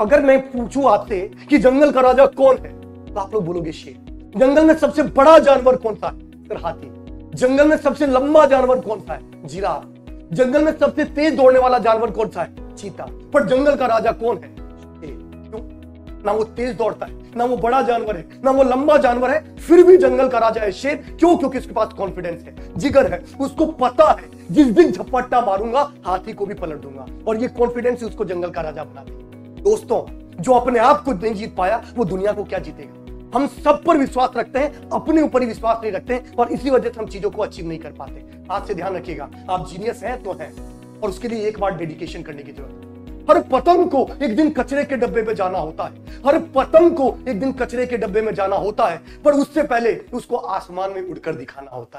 अगर मैं पूछूं आपसे कि जंगल का राजा कौन है तो आप लोग बोलोगे शेर। जंगल में सबसे बड़ा जानवर कौन सा है? सर हाथी। जंगल में सबसे लंबा जानवर कौन सा है? जिराफ। जंगल में सबसे तेज दौड़ने वाला जानवर कौन सा है? चीता। पर जंगल का राजा कौन है? क्यों? ना वो तेज दौड़ता है, ना वो बड़ा जानवर है, ना वो लंबा जानवर है, फिर भी जंगल का राजा है शेर। क्यों? क्योंकि उसके पास कॉन्फिडेंस है, जिगर है, उसको पता है जिस दिन झपट्टा मारूंगा हाथी को भी पलट दूंगा, और ये कॉन्फिडेंस उसको जंगल का राजा बना देगा। दोस्तों, जो अपने आप को नहीं जीत पाया वो दुनिया को क्या जीतेगा? हम सब पर विश्वास रखते हैं, अपने ऊपर ही विश्वास नहीं रखते हैं, और इसी वजह से हम चीजों को अचीव नहीं कर पाते। आज से ध्यान रखिएगा, आप जीनियस हैं तो हैं, और उसके लिए एक बार डेडिकेशन करने की जरूरत है। हर पतंग को एक दिन कचरे के डब्बे में जाना होता है, हर पतंग को एक दिन कचरे के डब्बे में जाना होता है, पर उससे पहले उसको आसमान में उड़कर दिखाना होता है।